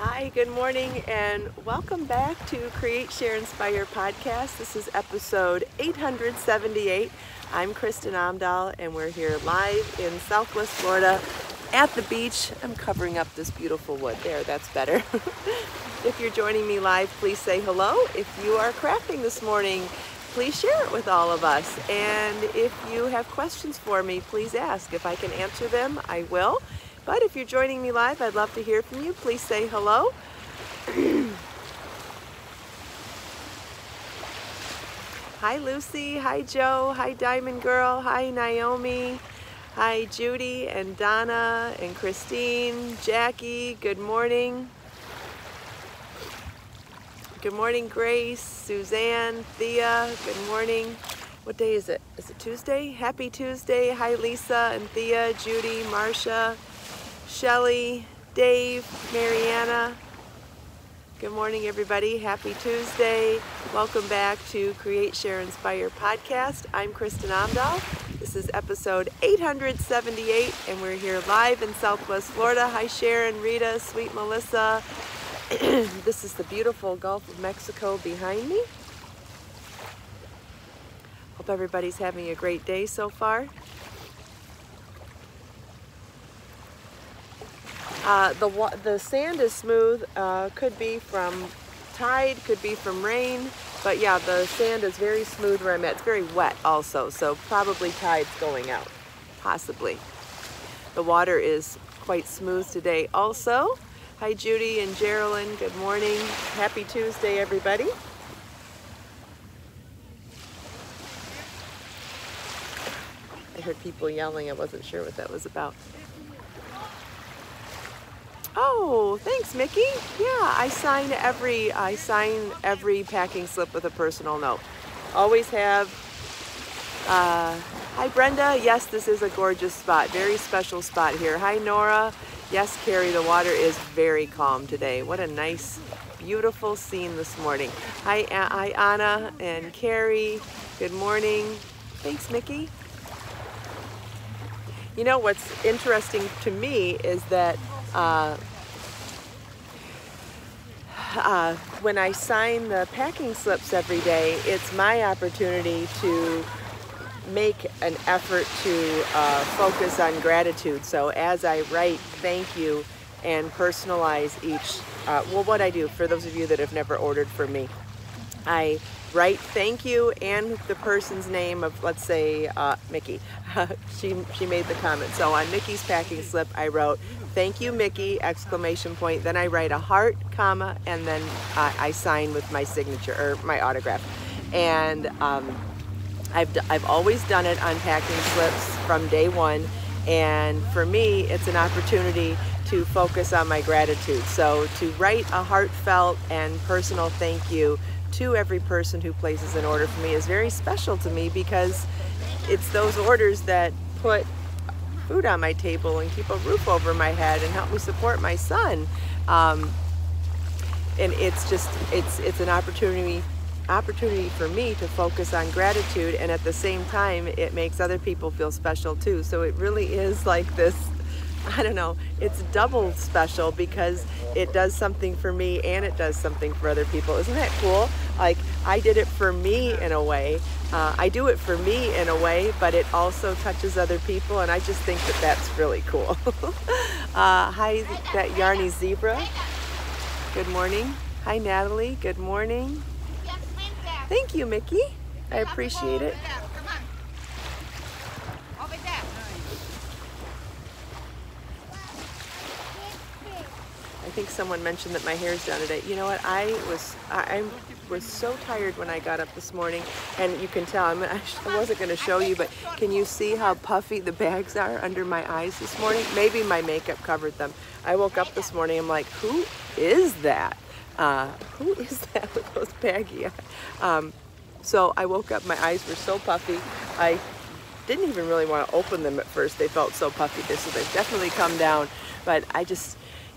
Hi, good morning, and welcome back to Create, Share, Inspire podcast. This is episode 878. I'm Kristen Omdahl, and we're here live in Southwest Florida at the beach. I'm covering up this beautiful wood there. That's better. If you're joining me live, please say hello. If you are crafting this morning, please share it with all of us. And if you have questions for me, please ask. If I can answer them, I will. But if you're joining me live, I'd love to hear from you. Please say hello. Hi, Lucy. Hi, Joe. Hi, Diamond Girl. Hi, Naomi. Hi, Judy and Donna and Christine. Jackie, good morning. Good morning, Grace, Suzanne, Thea. Good morning. What day is it? Is it Tuesday? Happy Tuesday. Hi, Lisa and Thea, Judy, Marcia, Shelly, Dave, Mariana. Good morning, everybody. Happy Tuesday. Welcome back to Create, Share, Inspire podcast. I'm Kristen Omdahl. This is episode 878, and we're here live in Southwest Florida. Hi, Sharon, Rita, sweet Melissa. This is the beautiful Gulf of Mexico behind me. Hope everybody's having a great day so far. The sand is smooth, could be from tide, could be from rain, but yeah, the sand is very smooth where I'm at. It's very wet also, so probably tide's going out, possibly. The water is quite smooth today also. Hi, Judy and Geraldine, good morning. Happy Tuesday, everybody. I heard people yelling. I wasn't sure what that was about. Oh, thanks, Mickey. Yeah, I sign every packing slip with a personal note. Always have. Hi, Brenda. Yes, this is a gorgeous spot. Very special spot here. Hi, Nora. Yes, Carrie, the water is very calm today. What a nice, beautiful scene this morning. Hi, Anna and Carrie. Good morning. Thanks, Mickey. You know, what's interesting to me is that when I sign the packing slips every day, it's my opportunity to make an effort to focus on gratitude. So as I write thank you and personalize each, what I do, for those of you that have never ordered from me, I write thank you and the person's name of, let's say, Mickey. she made the comment. So on Mickey's packing slip, I wrote, "Thank you, Mickey!" ! Then I write a heart, comma, and then I sign with my signature or my autograph. And I've always done it on packing slips from day one. And for me, it's an opportunity to focus on my gratitude. So to write a heartfelt and personal thank you to every person who places an order for me is very special to me, because it's those orders that put food on my table and keep a roof over my head and help me support my son. And it's just, it's an opportunity for me to focus on gratitude, and at the same time it makes other people feel special too. So it really is like this, I don't know, it's double special because it does something for me and it does something for other people. Isn't that cool? Like, I did it for me in a way. I do it for me in a way, but it also touches other people, and I just think that that's really cool. Hi, that Yarny Zebra. Good morning. Hi, Natalie. Good morning. Thank you, Mickey. I appreciate it. I think someone mentioned that my hair's down today. You know what? I was so tired when I got up this morning, and you can tell, I wasn't going to show you, but can you see how puffy the bags are under my eyes this morning? Maybe my makeup covered them. I woke up this morning, I'm like, who is that? Who is that with those baggy eyes? So I woke up, my eyes were so puffy. I didn't even really want to open them at first. They felt so puffy, so they've definitely come down. But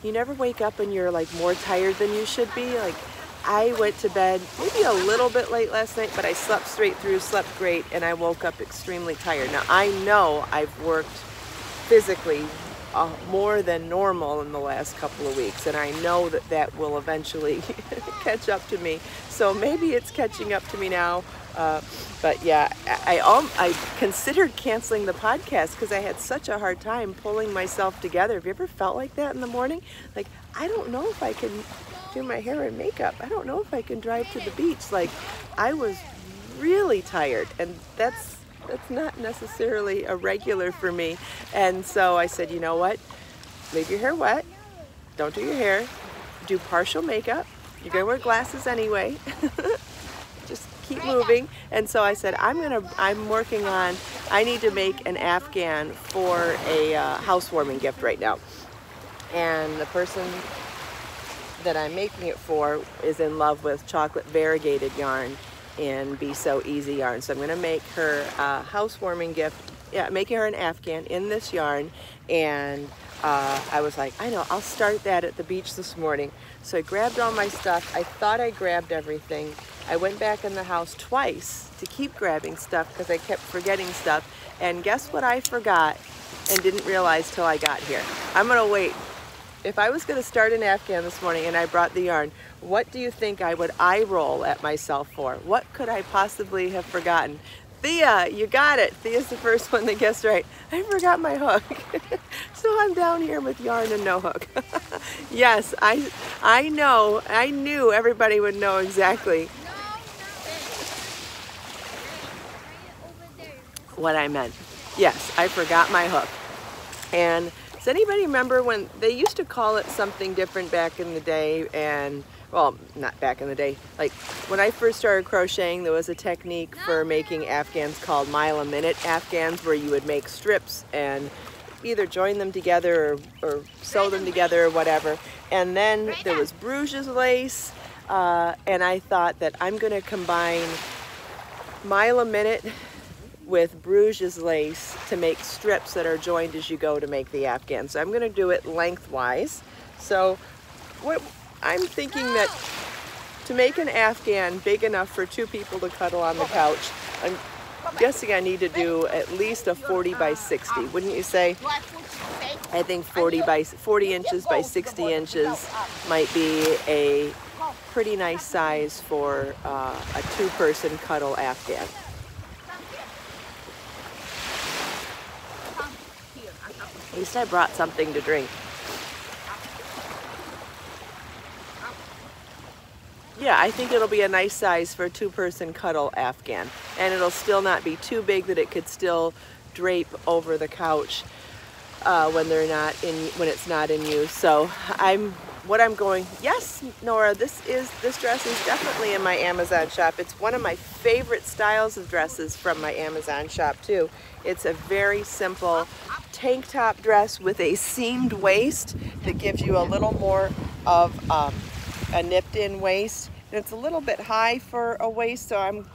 you never wake up and you're like more tired than you should be. Like, I went to bed maybe a little bit late last night, but I slept straight through, slept great, and I woke up extremely tired. Now, I know I've worked physically more than normal in the last couple of weeks, and I know that that will eventually catch up to me. So maybe it's catching up to me now, but yeah, I considered canceling the podcast because I had such a hard time pulling myself together. Have you ever felt like that in the morning? Like, I don't know if I can do my hair and makeup. I don't know if I can drive to the beach. Like, I was really tired, and that's not necessarily a regular for me. And so I said, you know what, leave your hair wet, don't do your hair, do partial makeup, you're gonna wear glasses anyway, just keep moving. And so I said, I'm working on, I need to make an afghan for a housewarming gift right now, and the person that I'm making it for is in love with chocolate variegated yarn in Be So Easy yarn. So I'm going to make her a housewarming gift, making her an afghan in this yarn. And I was like, I know, I'll start that at the beach this morning. So I grabbed all my stuff. I thought I grabbed everything. I went back in the house twice to keep grabbing stuff because I kept forgetting stuff. And guess what I forgot and didn't realize till I got here? I'm going to wait. If I was going to start an afghan this morning and I brought the yarn, what do you think I would eye roll at myself for? What could I possibly have forgotten? Thea, you got it. Thea's the first one that guessed right. I forgot my hook. So I'm down here with yarn and no hook. Yes, I know. I knew everybody would know exactly what I meant. Yes, I forgot my hook. And does anybody remember when they used to call it something different back in the day? And, well, not back in the day. Like, when I first started crocheting, there was a technique for making afghans called mile-a-minute afghans, where you would make strips and either join them together or sew them together or whatever. And then there was Bruges lace, and I thought that I'm going to combine mile-a-minute with Bruges lace to make strips that are joined as you go to make the afghan. So I'm going to do it lengthwise. So what I'm thinking that to make an afghan big enough for two people to cuddle on the couch, I'm guessing I need to do at least a 40 by 60, wouldn't you say? I think 40 inches by 60 inches might be a pretty nice size for a two-person cuddle afghan. At least I brought something to drink. Yeah, I think it'll be a nice size for a two-person cuddle afghan. And it'll still not be too big that it could still drape over the couch when it's not in use. So yes, Nora, this dress is definitely in my Amazon shop. It's one of my favorite styles of dresses from my Amazon shop too. It's a very simple tank top dress with a seamed waist that gives you a little more of a nipped in waist. And it's a little bit high for a waist, so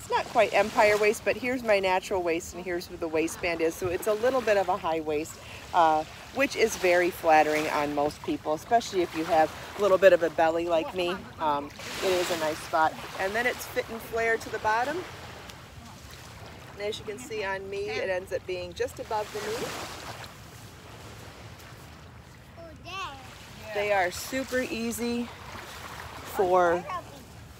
it's not quite empire waist, but here's my natural waist and here's where the waistband is. So it's a little bit of a high waist, which is very flattering on most people, especially if you have a little bit of a belly like me. It is a nice spot. And then it's fit and flare to the bottom. And as you can see on me, it ends up being just above the knee. They are super easy for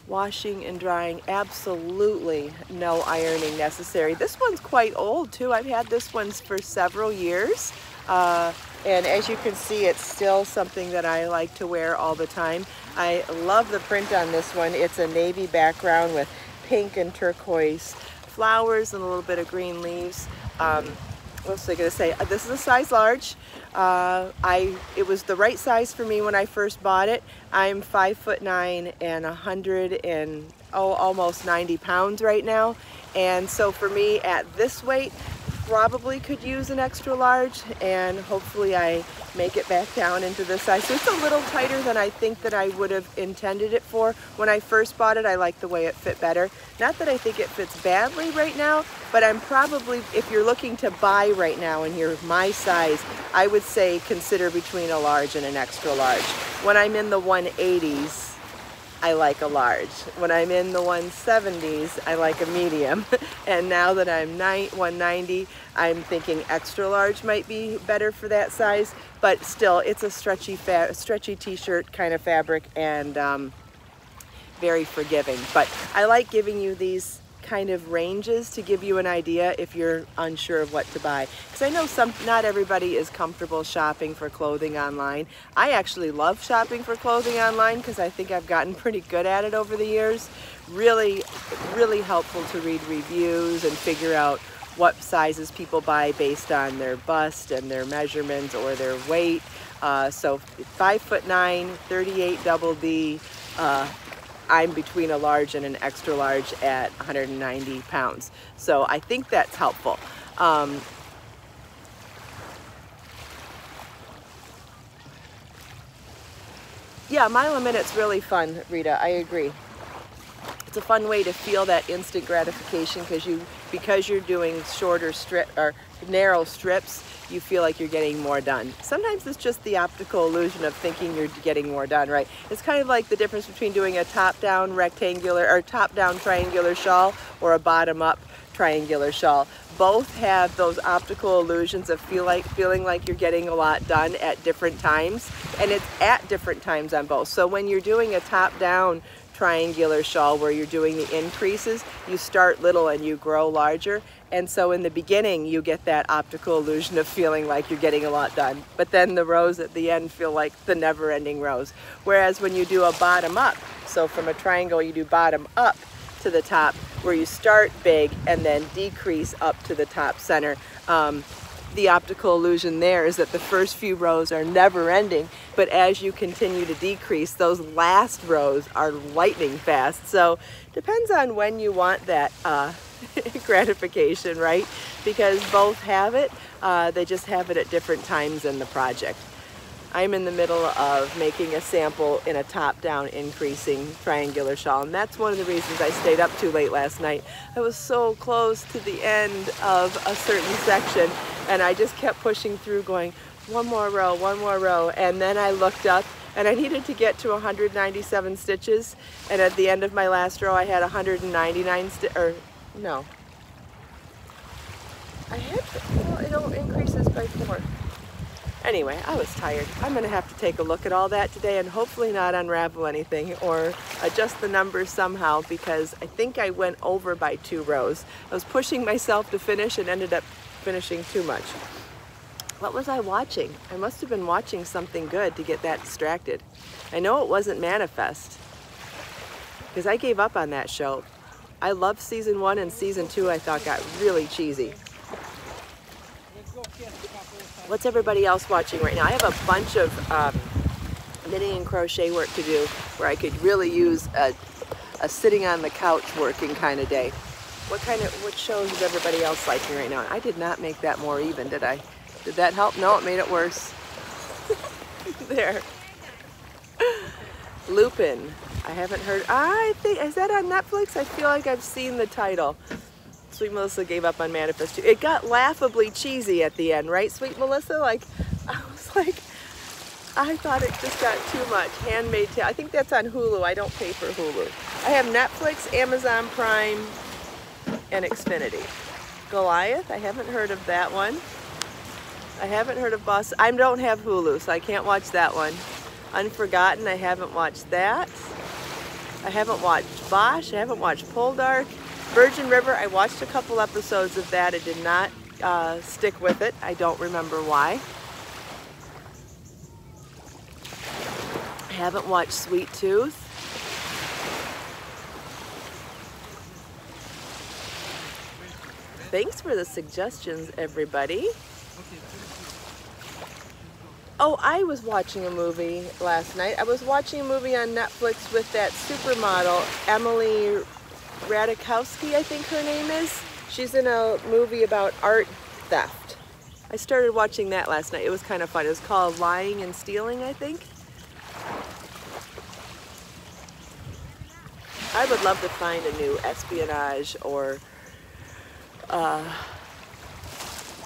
washing and drying. Absolutely no ironing necessary. This one's quite old too. I've had this one for several years. And as you can see, it's still something that I like to wear all the time. I love the print on this one. It's a navy background with pink and turquoise flowers and a little bit of green leaves. What was I gonna say? This is a size large. It was the right size for me when I first bought it. I'm 5'9" and 100 and almost 90 pounds right now. And so for me at this weight, probably could use an extra large, and hopefully I make it back down into this size. So it's a little tighter than I think that I would have intended it for. When I first bought it, I liked the way it fit better. Not that I think it fits badly right now, but I'm probably, if you're looking to buy right now and you're my size, I would say consider between a large and an extra large. When I'm in the 180s, I like a large. When I'm in the 170s, I like a medium. And now that I'm 190, I'm thinking extra large might be better for that size. But still, it's a stretchy t-shirt kind of fabric, and very forgiving. But I like giving you these kind of ranges to give you an idea if you're unsure of what to buy, because I know not everybody is comfortable shopping for clothing online. I actually love shopping for clothing online because I think I've gotten pretty good at it over the years. Really helpful to read reviews and figure out what sizes people buy based on their bust and their measurements or their weight. So 5'9", 38 double D, I'm between a large and an extra large at 190 pounds. So I think that's helpful. Yeah, mile a minute's really fun, Rita, I agree. It's a fun way to feel that instant gratification because you're doing shorter narrow strips, you feel like you're getting more done. Sometimes it's just the optical illusion of thinking you're getting more done, right? It's kind of like the difference between doing a top-down rectangular or top-down triangular shawl or a bottom-up triangular shawl. Both have those optical illusions of feeling like you're getting a lot done at different times, and it's at different times on both. So when you're doing a top-down triangular shawl where you're doing the increases, you start little and you grow larger. And so in the beginning, you get that optical illusion of feeling like you're getting a lot done. But then the rows at the end feel like the never-ending rows. Whereas when you do a bottom up, so from a triangle, you do bottom up to the top, where you start big and then decrease up to the top center. The optical illusion there is that the first few rows are never ending, but as you continue to decrease, those last rows are lightning fast. So depends on when you want that gratification, right? Because both have it, they just have it at different times in the project. I'm in the middle of making a sample in a top-down increasing triangular shawl, and that's one of the reasons I stayed up too late last night. I was so close to the end of a certain section, and I just kept pushing through going, one more row, and then I looked up, and I needed to get to 197 stitches, and at the end of my last row I had 199 it only increases by 4. Anyway, I was tired. I'm gonna have to take a look at all that today and hopefully not unravel anything or adjust the numbers somehow, because I think I went over by 2 rows. I was pushing myself to finish and ended up finishing too much. What was I watching? I must have been watching something good to get that distracted. I know it wasn't Manifest, because I gave up on that show. I loved season 1 and season 2 I thought got really cheesy. What's everybody else watching right now? I have a bunch of knitting and crochet work to do where I could really use a sitting on the couch working kind of day. What shows is everybody else liking right now? I did not make that more even, did I? Did that help? No, it made it worse. There. Lupin. I haven't heard. I think, is that on Netflix? I feel like I've seen the title. Sweet Melissa gave up on Manifest too. It got laughably cheesy at the end, right, Sweet Melissa? Like, I was like, I thought it just got too much. Handmaid Tale. I think that's on Hulu. I don't pay for Hulu. I have Netflix, Amazon Prime, and Xfinity. Goliath, I haven't heard of that one. I haven't heard of Boss. I don't have Hulu, so I can't watch that one. Unforgotten, I haven't watched that. I haven't watched Bosch. I haven't watched Poldark. Virgin River, I watched a couple episodes of that. I did not stick with it. I don't remember why. I haven't watched Sweet Tooth. Thanks for the suggestions, everybody. Oh, I was watching a movie last night. I was watching a movie on Netflix with that supermodel, Emily Ratajkowski, I think her name is. She's in a movie about art theft. I started watching that last night. It was kind of fun. It was called Lying and Stealing, I think. I would love to find a new espionage or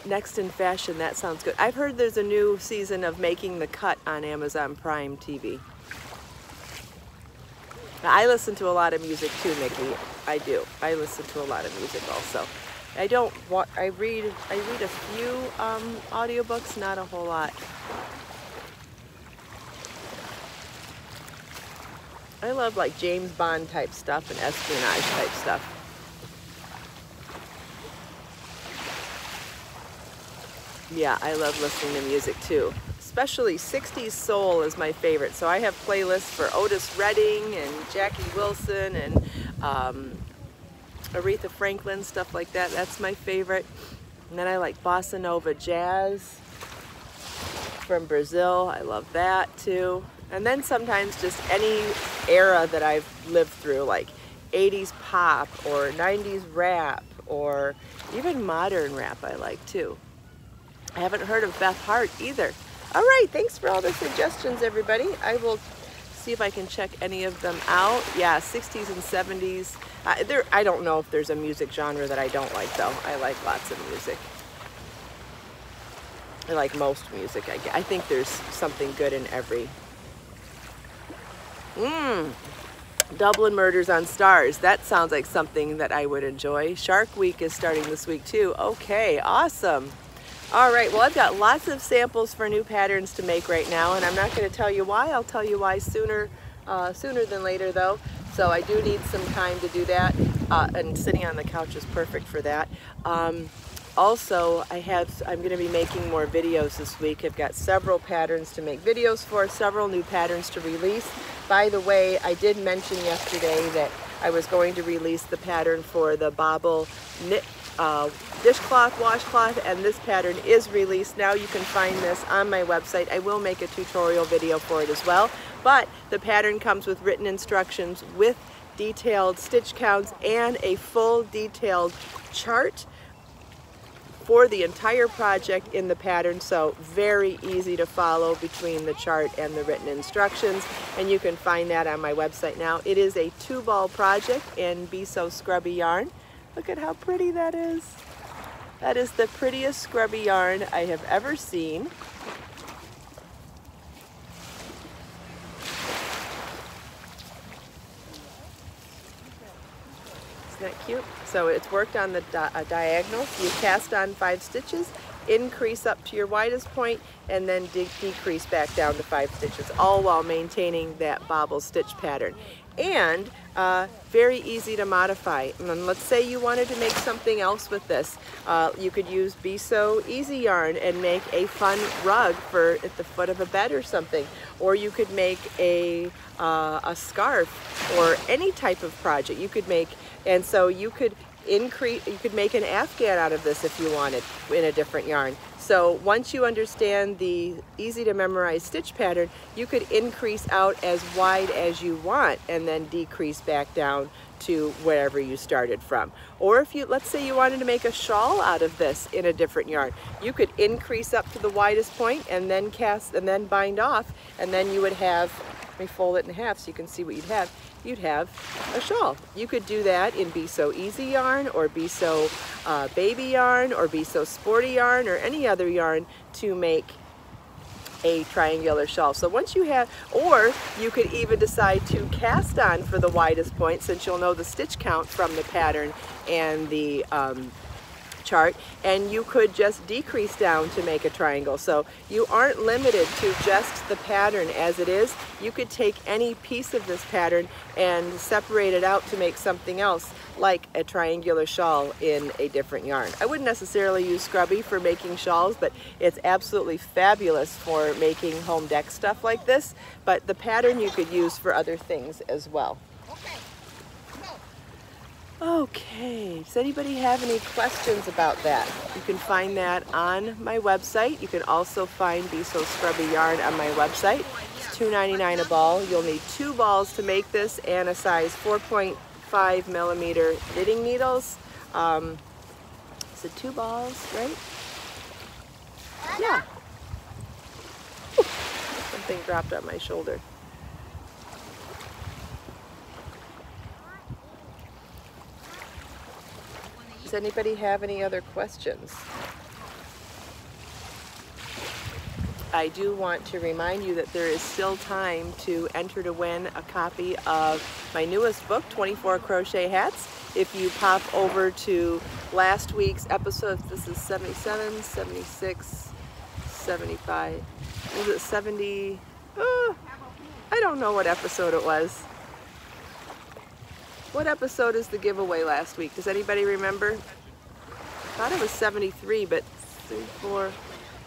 Next in Fashion. That sounds good. I've heard there's a new season of Making the Cut on Amazon Prime TV. Now, I listen to a lot of music too, Nikki. I do. I listen to a lot of music also. I don't want, I read a few audiobooks, not a whole lot. I love like James Bond type stuff and espionage type stuff. Yeah, I love listening to music too. Especially 60s soul is my favorite. So I have playlists for Otis Redding and Jackie Wilson and Aretha Franklin, stuff like that. That's my favorite. And then I like bossa nova jazz from Brazil. I love that too. And then sometimes just any era that I've lived through, like 80s pop or 90s rap or even modern rap I like too. I haven't heard of Beth Hart either. All right, thanks for all the suggestions, everybody. I will see if I can check any of them out. Yeah, 60s and 70s. I don't know if there's a music genre that I don't like, though. I like lots of music. I like most music, I guess. I think there's something good in every. Dublin Murders on Stars. That sounds like something that I would enjoy. Shark Week is starting this week, too. Okay, awesome. All right, well, I've got lots of samples for new patterns to make right now, and I'm not going to tell you why. I'll tell you why sooner than later, though. So I do need some time to do that, and sitting on the couch is perfect for that. Also, I'm going to be making more videos this week. I've got several patterns to make videos for, several new patterns to release. By the way, I did mention yesterday that I was going to release the pattern for the bobble knit dishcloth, washcloth, and this pattern is released now. You can find this on my website. I will make a tutorial video for it as well, but the pattern comes with written instructions with detailed stitch counts and a full detailed chart for the entire project in the pattern, so very easy to follow between the chart and the written instructions, and you can find that on my website now. It is a 2-ball project in Be So Scrubby yarn. Look at how pretty that is. That is the prettiest scrubby yarn I have ever seen. Isn't that cute? So it's worked on the diagonal. You cast on 5 stitches, increase up to your widest point, and then decrease back down to 5 stitches, all while maintaining that bobble stitch pattern. And very easy to modify. And let's say you wanted to make something else with this. You could use Be So Easy yarn and make a fun rug for at the foot of a bed or something. Or you could make a scarf or any type of project you could make. And so you could increase, you could make an afghan out of this if you wanted in a different yarn. So once you understand the easy to memorize stitch pattern, you could increase out as wide as you want and then decrease back down to wherever you started from. Or if you, let's say you wanted to make a shawl out of this in a different yarn, you could increase up to the widest point and then cast and then bind off, and then you would have, let me fold it in half so you can see what you'd have. You'd have a shawl. You could do that in Be So Easy yarn or Be So Baby yarn or Be So Sporty yarn or any other yarn to make a triangular shawl. So once you have, or you could even decide to cast on for the widest point, since you'll know the stitch count from the pattern and the chart, and you could just decrease down to make a triangle. So you aren't limited to just the pattern as it is. You could take any piece of this pattern and separate it out to make something else, like a triangular shawl in a different yarn. I wouldn't necessarily use scrubby for making shawls, but it's absolutely fabulous for making home deck stuff like this. But the pattern you could use for other things as well. Okay, does anybody have any questions about that? You can find that on my website. You can also find Be So Scrubby yarn on my website. It's $2.99 a ball. You'll need 2 balls to make this and a size 4.5mm knitting needles. Is it 2 balls, right? Yeah. Ooh, something dropped on my shoulder. Does anybody have any other questions? I do want to remind you that there is still time to enter to win a copy of my newest book, 24 Crochet Hats. If you pop over to last week's episodes, this is 77, 76, 75, was it 70? I don't know what episode it was. What episode is the giveaway last week? Does anybody remember? I thought it was 73, but 34,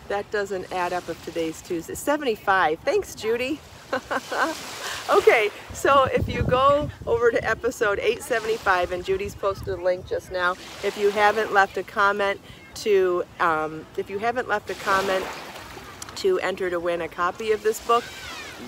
that doesn't add up if today's Tuesday. 75, thanks Judy. Okay, so if you go over to episode 875, and Judy's posted a link just now, if you haven't left a comment to, enter to win a copy of this book,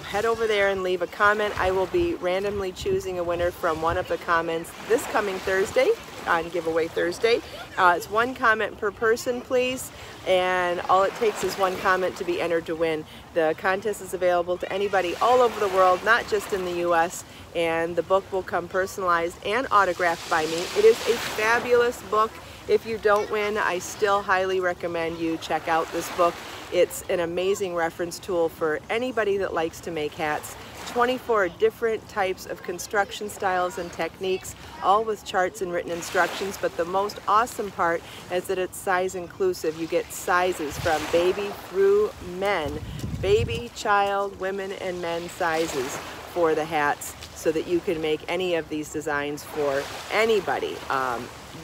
head over there and leave a comment. I will be randomly choosing a winner from one of the comments this coming Thursday, on Giveaway Thursday. It's one comment per person, please, and all it takes is one comment to be entered to win. The contest is available to anybody all over the world, not just in the US, and the book will come personalized and autographed by me. It is a fabulous book. If you don't win, I still highly recommend you check out this book. It's an amazing reference tool for anybody that likes to make hats. 24 different types of construction styles and techniques, all with charts and written instructions, but the most awesome part is that it's size inclusive. You get sizes from baby through men, baby, child, women, and men sizes for the hats, so that you can make any of these designs for anybody.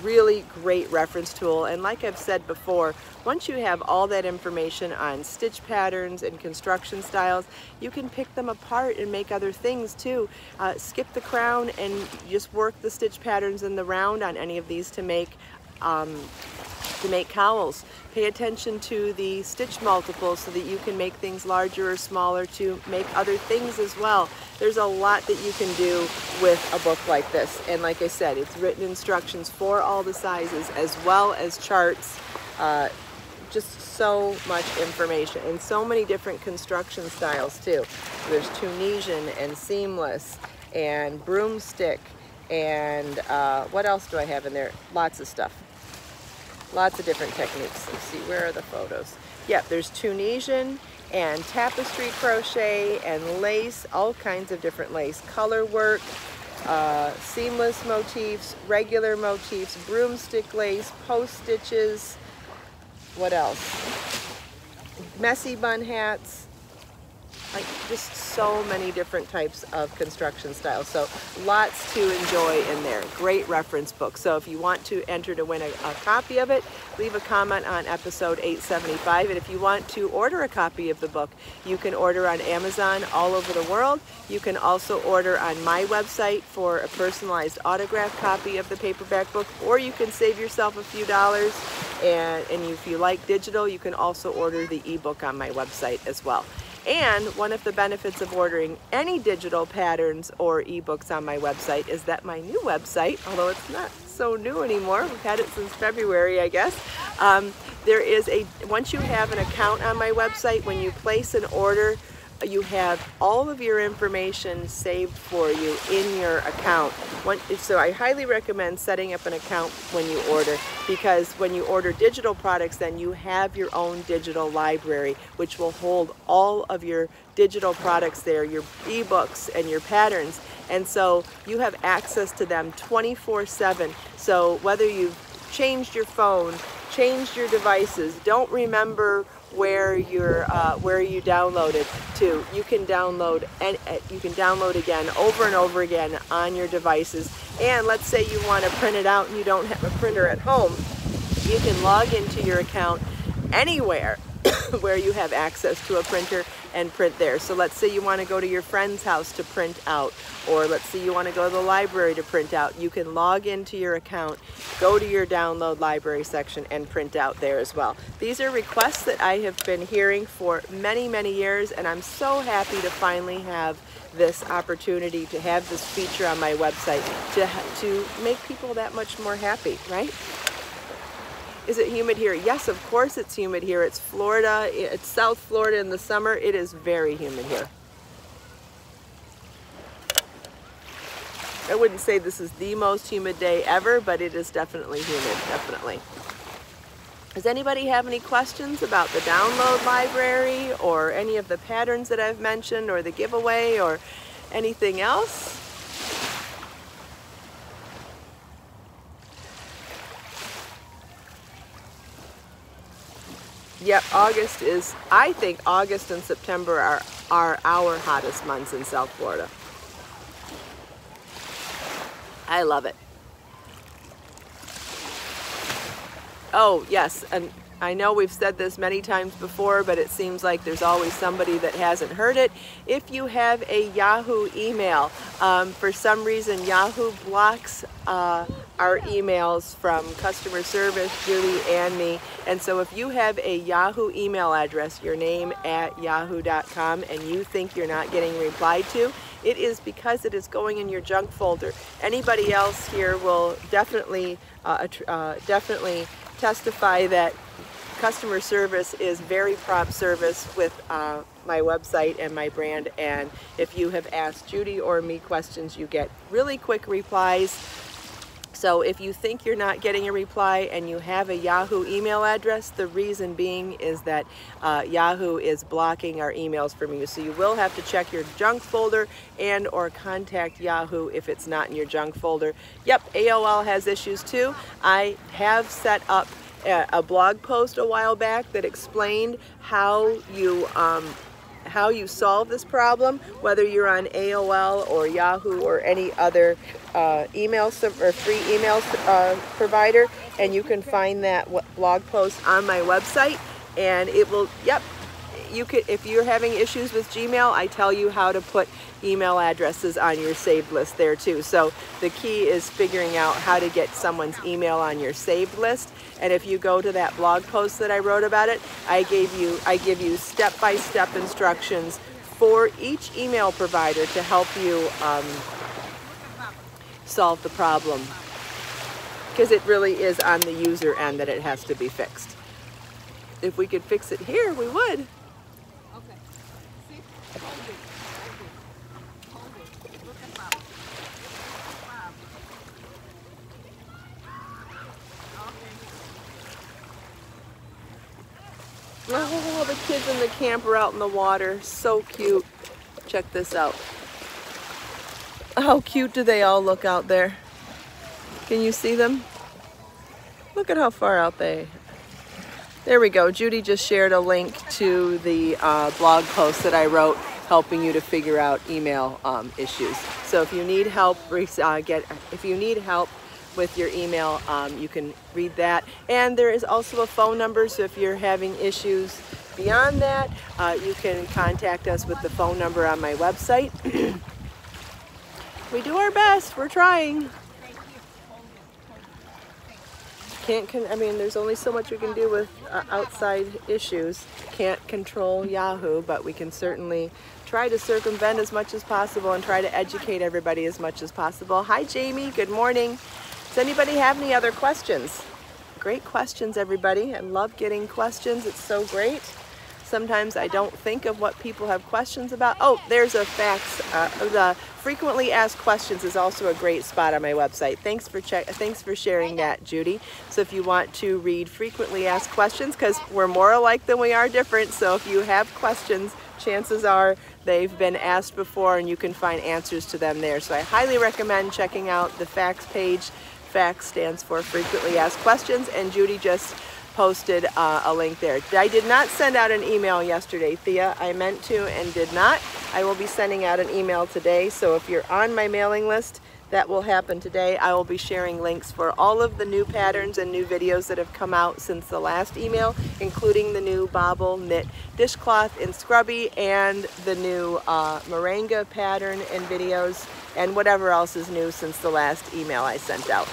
Really great reference tool, and like I've said before, once you have all that information on stitch patterns and construction styles, you can pick them apart and make other things too. Skip the crown and just work the stitch patterns in the round on any of these to make cowls. Pay attention to the stitch multiples so that you can make things larger or smaller to make other things as well. There's a lot that you can do with a book like this. And like I said, it's written instructions for all the sizes as well as charts. Just so much information and so many different construction styles too. There's Tunisian and seamless and broomstick and what else do I have in there? Lots of stuff. Lots of different techniques. Let's see, where are the photos? Yeah, there's Tunisian and tapestry crochet and lace, all kinds of different lace, color work, seamless motifs, regular motifs, broomstick lace, post stitches, what else? Messy bun hats, like just so many different types of construction styles. So lots to enjoy in there. Great reference book. So if you want to enter to win a copy of it, leave a comment on episode 875. And if you want to order a copy of the book, you can order on Amazon all over the world. You can also order on my website for a personalized autographed copy of the paperback book, or you can save yourself a few dollars. And if you like digital, you can also order the ebook on my website as well. And one of the benefits of ordering any digital patterns or ebooks on my website is that my new website, although it's not so new anymore, we've had it since February, I guess, there is a, once you have an account on my website, when you place an order, you have all of your information saved for you in your account. So I highly recommend setting up an account when you order, because when you order digital products, then you have your own digital library, which will hold all of your digital products there, your ebooks and your patterns. And so you have access to them 24/7. So whether you've changed your phone, changed your devices, don't remember where you downloaded to, you can download and you can download again over and over again on your devices. And let's say you want to print it out and you don't have a printer at home, you can log into your account anywhere where you have access to a printer and print there. So let's say you want to go to your friend's house to print out, or let's say you want to go to the library to print out. You can log into your account, go to your download library section and print out there as well. These are requests that I have been hearing for many, many years, and I'm so happy to finally have this opportunity to have this feature on my website to make people that much more happy, right? Is it humid here? Yes, of course it's humid here. It's Florida, it's South Florida in the summer. It is very humid here. I wouldn't say this is the most humid day ever, but it is definitely humid, definitely. Does anybody have any questions about the download library or any of the patterns that I've mentioned or the giveaway or anything else? Yep, August is, I think August and September are our hottest months in South Florida. I love it. Oh, yes, and I know we've said this many times before, but it seems like there's always somebody that hasn't heard it. If you have a Yahoo email, for some reason Yahoo blocks our emails from customer service, Julie and me. And so if you have a Yahoo email address, your name at yahoo.com, and you think you're not getting replied to, it is because it is going in your junk folder. Anybody else here will definitely, testify that customer service is very prompt service with my website and my brand, and if you have asked Judy or me questions, you get really quick replies. So if you think you're not getting a reply and you have a Yahoo email address, the reason being is that Yahoo is blocking our emails from you. So you will have to check your junk folder and or contact Yahoo if it's not in your junk folder. Yep, AOL has issues too. I have set up a blog post a while back that explained how you solve this problem, whether you're on AOL or Yahoo or any other free email provider, and you can find that blog post on my website. And it will, yep, you could, if you're having issues with Gmail, I tell you how to put email addresses on your saved list there too. So the key is figuring out how to get someone's email on your saved list. And if you go to that blog post that I wrote about it, I give you step-by-step instructions for each email provider to help you solve the problem, because it really is on the user end that it has to be fixed. If we could fix it here, we would. Oh, the kids in the camper out in the water. So cute. Check this out. How cute do they all look out there? Can you see them? Look at how far out they are. There we go. Judy just shared a link to the blog post that I wrote helping you to figure out email issues. So if you need help, with your email, you can read that. And there is also a phone number, so if you're having issues beyond that, you can contact us with the phone number on my website. We do our best, we're trying. I mean, there's only so much we can do with outside issues. Can't control Yahoo, but we can certainly try to circumvent as much as possible and try to educate everybody as much as possible. Hi, Jamie, good morning. Does anybody have any other questions? Great questions, everybody. I love getting questions. It's so great. Sometimes I don't think of what people have questions about. Oh, there's a fax. The frequently asked questions is also a great spot on my website. Thanks for sharing that, Judy. So if you want to read frequently asked questions, because we're more alike than we are different, so if you have questions, chances are they've been asked before and you can find answers to them there. So I highly recommend checking out the fax page. FAQ stands for Frequently Asked Questions, and Judy just posted a link there. I did not send out an email yesterday, Thea. I meant to and did not. I will be sending out an email today, so if you're on my mailing list, that will happen today. I will be sharing links for all of the new patterns and new videos that have come out since the last email, including the new bobble knit dishcloth in Scrubby and the new moringa pattern and videos, and whatever else is new since the last email I sent out.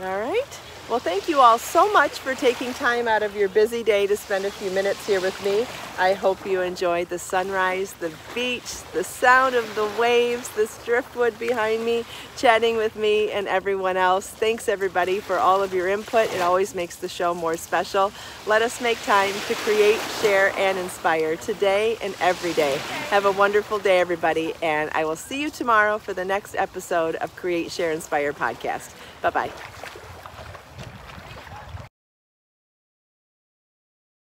All right. Well, thank you all so much for taking time out of your busy day to spend a few minutes here with me. I hope you enjoyed the sunrise, the beach, the sound of the waves, this driftwood behind me, chatting with me and everyone else. Thanks, everybody, for all of your input. It always makes the show more special. Let us make time to create, share, and inspire today and every day. Have a wonderful day, everybody, and I will see you tomorrow for the next episode of Create, Share, Inspire podcast. Bye-bye.